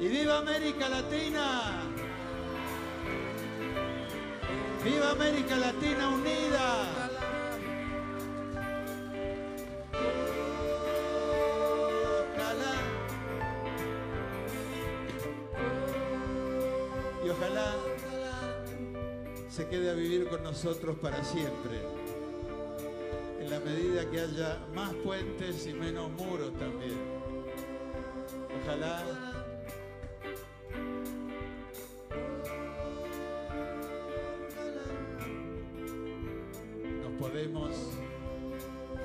¡Y viva América Latina! ¡Viva América Latina unida! ¡Ojalá! Y ojalá se quede a vivir con nosotros para siempre, en la medida que haya más puentes y menos muros también. Ojalá podemos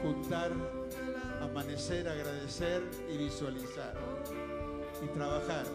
juntar, amanecer, agradecer y visualizar y trabajar.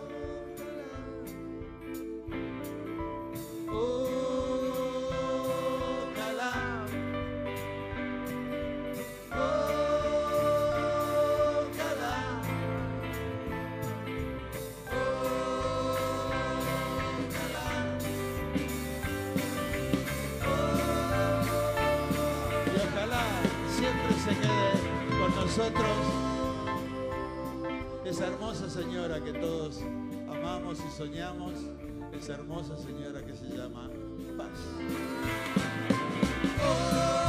Esa hermosa señora que todos amamos y soñamos, esa hermosa señora que se llama Paz. Gracias.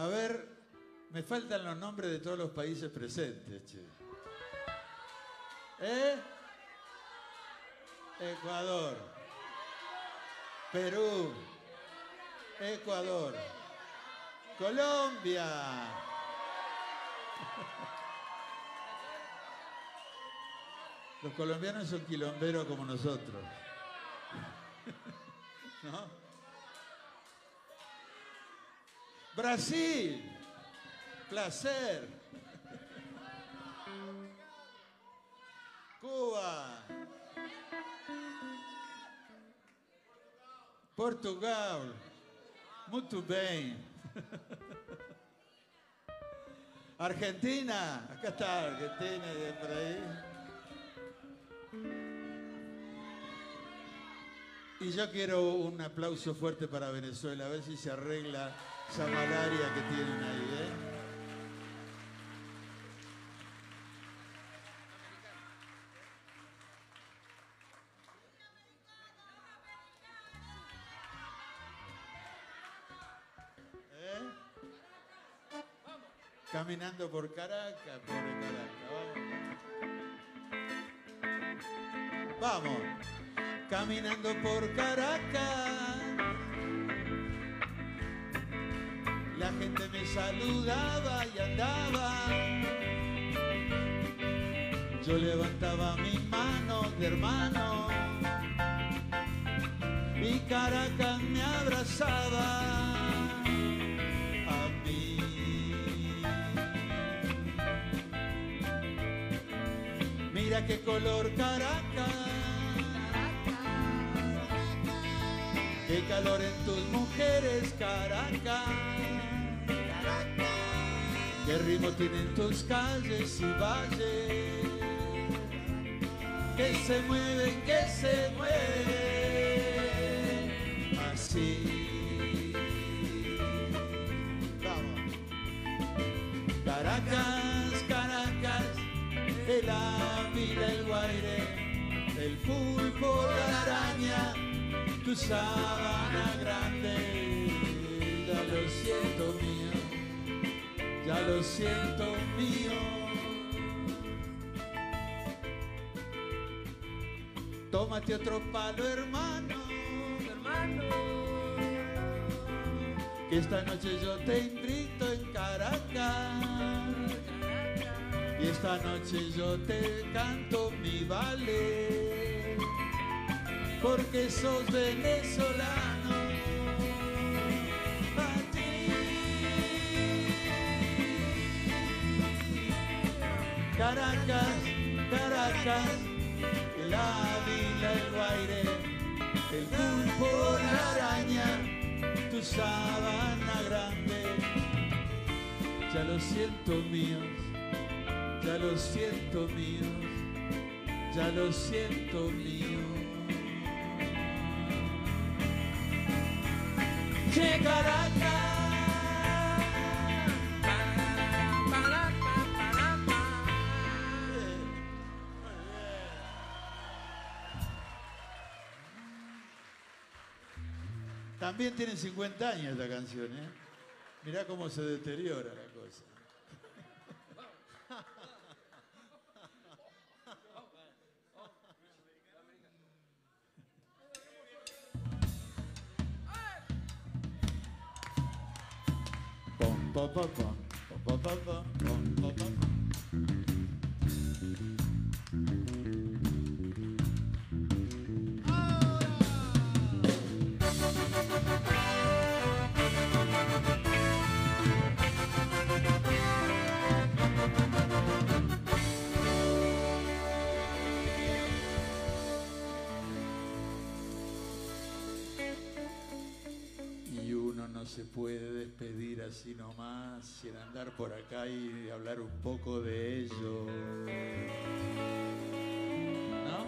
A ver, me faltan los nombres de todos los países presentes, che. ¿Eh? Ecuador. Perú. Ecuador. Colombia. Los colombianos son quilomberos como nosotros. ¿No? Brasil. Placer. Cuba. Portugal. Muito bem. Argentina. Acá está Argentina, por ahí. Y yo quiero un aplauso fuerte para Venezuela, a ver si se arregla esa malaria que tienen ahí, ¿eh? ¿Eh? Caminando por Caracas, por Caracas, vamos. Vamos. Caminando por Caracas, la gente me saludaba y andaba. Yo levantaba mis manos de hermano y Caracas me abrazaba. Mira qué color Caracas, qué calor en tus mujeres, Caracas, Caracas, qué ritmo tienen tus calles y valles, que se mueven, que se mueven, así, vamos, Caracas, Caracas, el Ávila, el Guaire, el pulpo, la araña, tu sabana grande, ya lo siento mío, ya lo siento mío. Tómate otro palo, hermano, hermano, que esta noche yo te invito en Caracas, y esta noche yo te canto mi vale. Porque sos venezolano, para ti. Caracas, Caracas, el Ávila, el Guaire, el pulpo, la araña, tu sabana grande. Ya lo siento míos, ya lo siento míos, ya lo siento míos. Che Caracas, para, para, también tiene cincuenta años esta canción, ¿eh? Mirá cómo se deteriora la cosa. Se puede despedir así nomás, sin andar por acá y hablar un poco de ello, ¿no?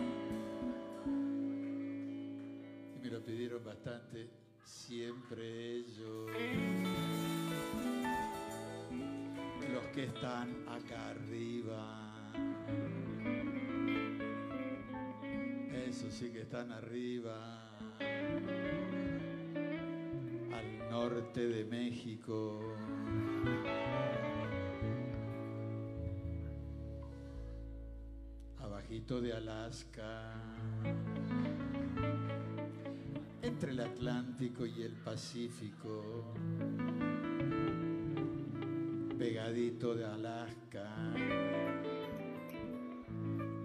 Y me lo pidieron bastante, siempre ellos, los que están acá arriba, eso sí que están arriba, al norte. norte de México. Abajito de Alaska, entre el Atlántico y el Pacífico, pegadito de Alaska,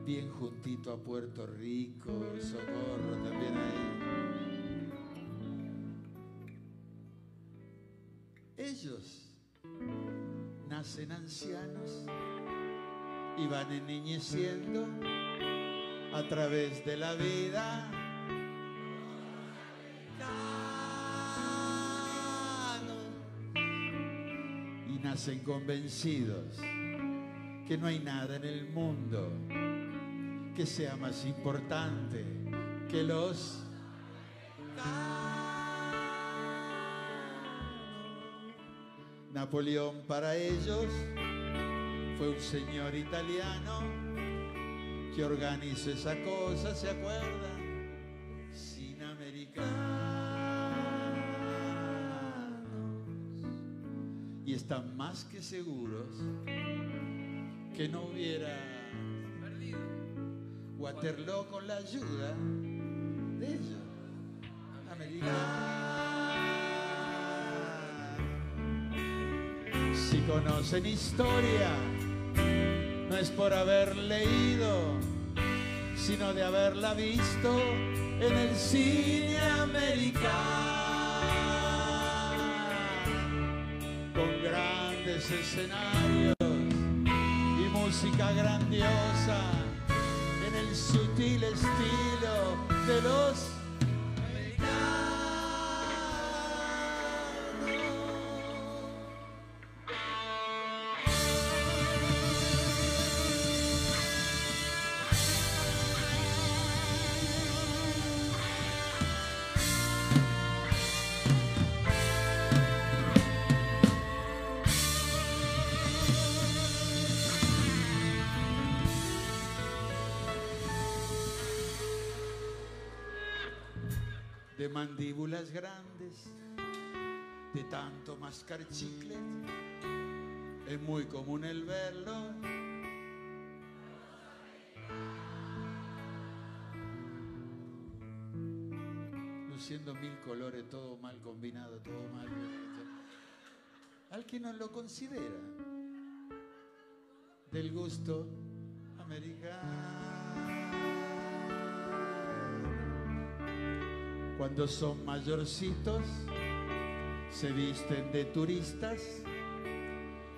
bien juntito a Puerto Rico, socorro también ahí. Ellos nacen ancianos y van enniñeciendo a través de la vida. Y nacen convencidos que no hay nada en el mundo que sea más importante que los... Napoleón para ellos fue un señor italiano que organizó esa cosa, ¿se acuerdan? Sin americanos. Y están más que seguros que no hubiera perdido Waterloo con la ayuda de ellos, americanos. Si conocen historia, no es por haber leído, sino de haberla visto en el cine americano, con grandes escenarios y música grandiosa, en el sutil estilo de los de mandíbulas grandes, de tanto mascar chicles. Es muy común el verlo. Luciendo mil colores, todo mal combinado, todo mal. Al que no lo considera del gusto americano. Cuando son mayorcitos, se visten de turistas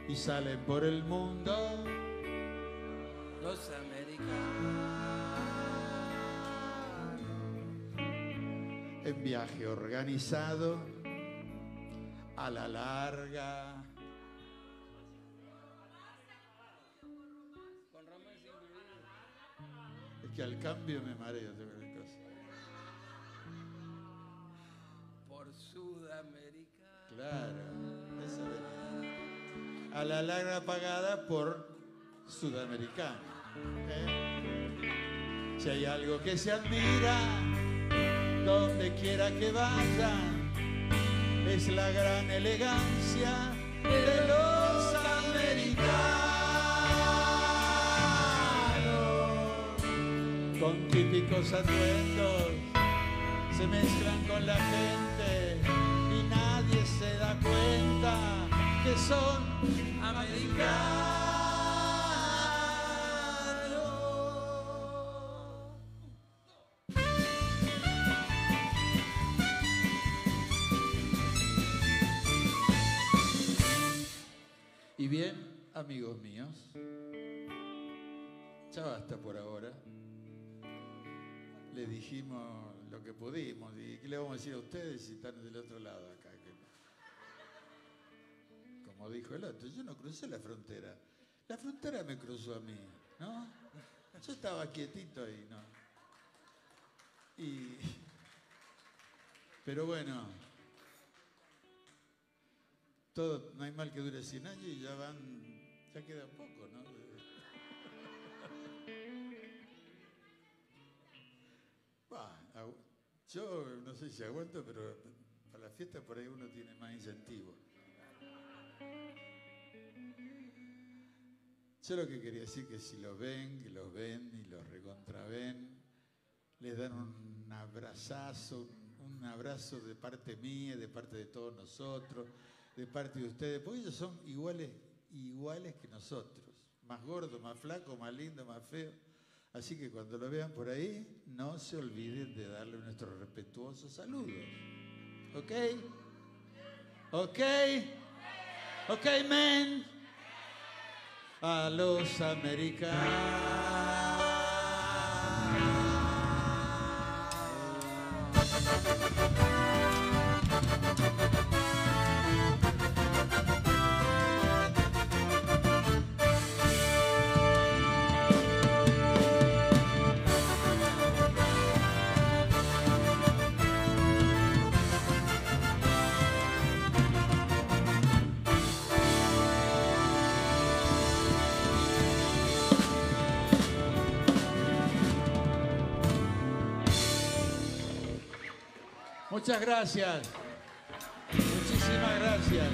y salen por el mundo. Los americanos. En viaje organizado, a la larga. Es que al cambio me mareo. Sudamérica. Claro, esa es la... A la larga pagada por sudamericanos, ¿eh? Si hay algo que se admira, donde quiera que vayan, es la gran elegancia de los americanos. Con típicos atuendos se mezclan con la gente y nadie se da cuenta que son americanos. Y bien, amigos míos, ya basta por ahora. Le dijimos lo que pudimos. ¿Y qué le vamos a decir a ustedes si están del otro lado acá? Como dijo el otro, yo no crucé la frontera. La frontera me cruzó a mí, ¿no? Yo estaba quietito ahí, ¿no? Y... Pero bueno, todo, no hay mal que dure cien años y ya van, ya queda poco, ¿no? Bah, yo no sé si aguanto, pero Para las fiestas por ahí uno tiene más incentivo. Yo lo que quería decir que si los ven, que los ven y los recontraven, les dan un abrazazo, un abrazo de parte mía, de parte de todos nosotros, de parte de ustedes, porque ellos son iguales, iguales que nosotros, más gordos, más flacos, más lindos, más feos. Así que cuando lo vean por ahí, no se olviden de darle nuestros respetuosos saludos. ¿Ok? ¿Ok? ¿Ok, men? A los americanos. Muchas gracias, muchísimas gracias.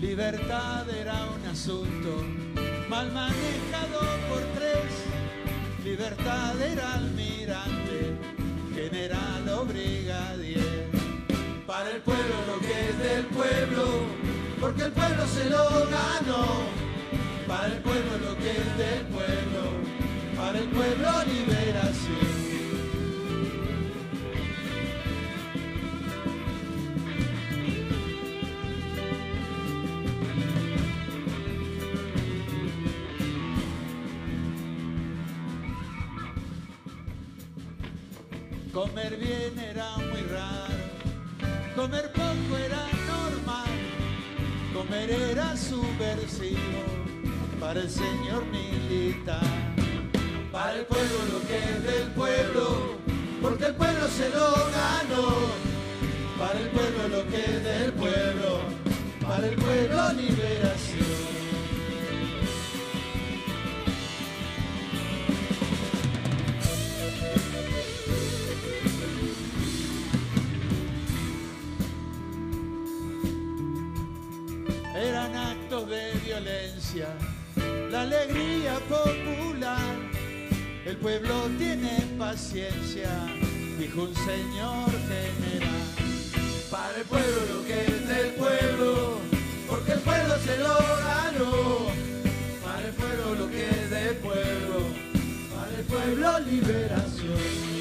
Libertad era un asunto mal manejado por tres, libertad era almirante, general o brigadier. Para el pueblo lo que es del pueblo, porque el pueblo se lo ganó. Para el pueblo lo que es del pueblo, para el pueblo liberación. Comer bien era muy raro, comer poco era normal, comer era subversivo para el señor militar. Para el pueblo lo que es del pueblo, porque el pueblo se lo ganó. Para el pueblo lo que es del pueblo, para el pueblo liberación. De violencia, la alegría popular, el pueblo tiene paciencia, dijo un señor general. Para el pueblo lo que es del pueblo, porque el pueblo se lo ganó. Para el pueblo lo que es del pueblo, para el pueblo liberación.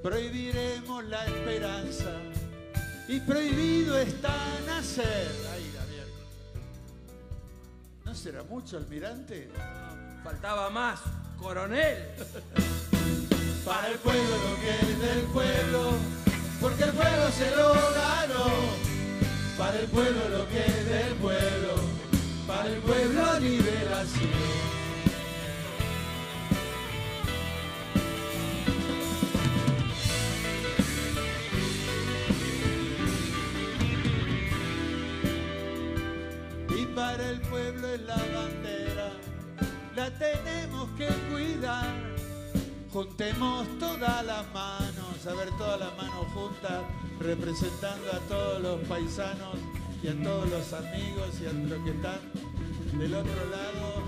Prohibiremos la esperanza y prohibido está nacer. Ahí, Gabriel. ¿No será mucho, almirante? Faltaba más, coronel. Para el pueblo lo que es del pueblo, porque el pueblo se lo ganó. Para el pueblo lo que es del pueblo, para el pueblo liberación. Para el pueblo es la bandera, la tenemos que cuidar. Juntemos todas las manos, a ver todas las manos juntas, representando a todos los paisanos y a todos los amigos y a los que están del otro lado.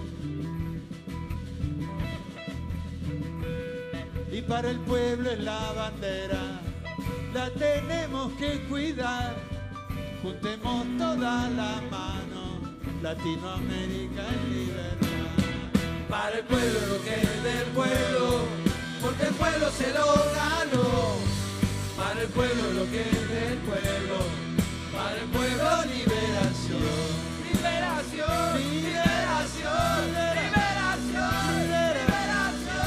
Y para el pueblo es la bandera, la tenemos que cuidar. Juntemos todas las manos. Latinoamérica es libertad. Para el pueblo lo que es del pueblo, porque el pueblo se lo ganó. Para el pueblo lo que es del pueblo, para el pueblo liberación. Liberación, liberación, liberación, liberación, liberación.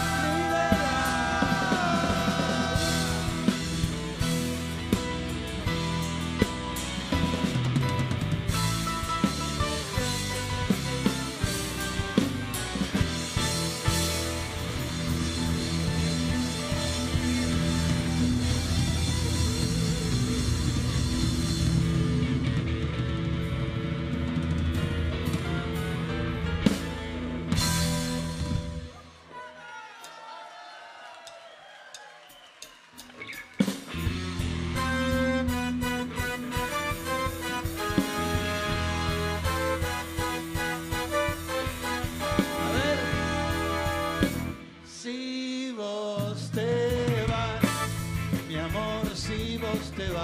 Córdoba,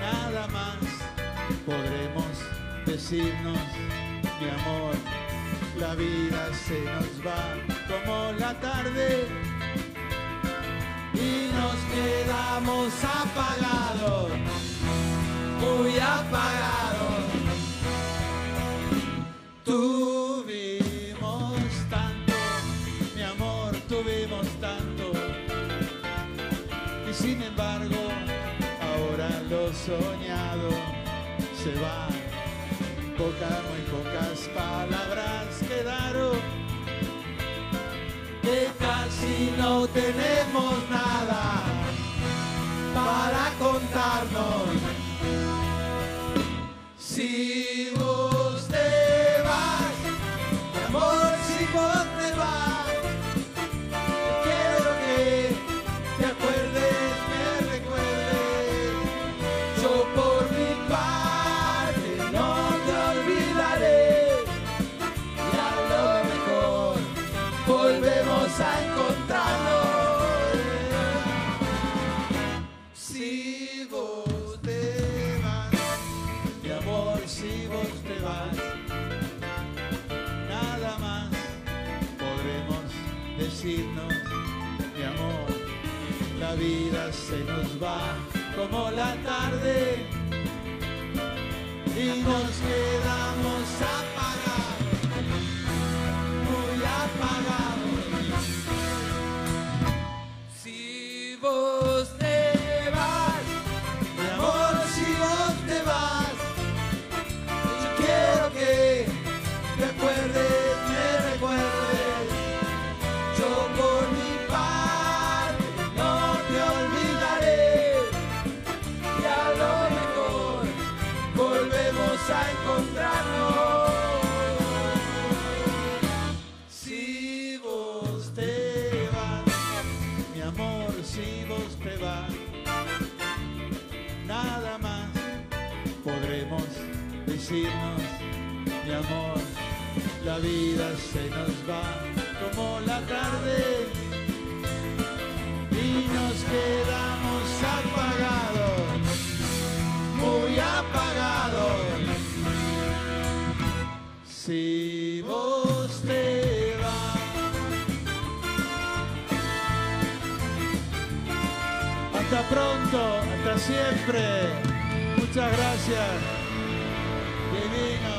nada más podremos decirnos, mi amor. La vida se nos va como la tarde y nos quedamos apagados, muy apagados. Tuvimos tanto, mi amor, tuvimos tanto, y sin embargo ahora lo soñado se va. Pocas, muy pocas palabras quedaron, que casi no tenemos nada para contarnos. Si vos te vas, mi amor, si vos te vas, quiero que te acuerdes, me recuerdes. Yo por mi paz volvemos a encontrarnos. Si vos te vas, mi amor, si vos te vas, nada más podremos decirnos, mi amor. La vida se nos va como la tarde y nos quedamos apagados, muy apagados. Si vos te vas, mi amor, si vos te vas, yo quiero que te acuerdes, me recuerdes. Yo por mi parte no te olvidaré, y a lo mejor volvemos a encontrarnos. Nada más podremos decirnos, mi amor. La vida se nos va como la tarde y nos quedamos apagados, muy apagados. Si vos te vas. Hasta pronto. Hasta siempre. Muchas gracias. Divino.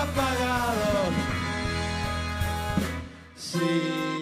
Apagado. Sí.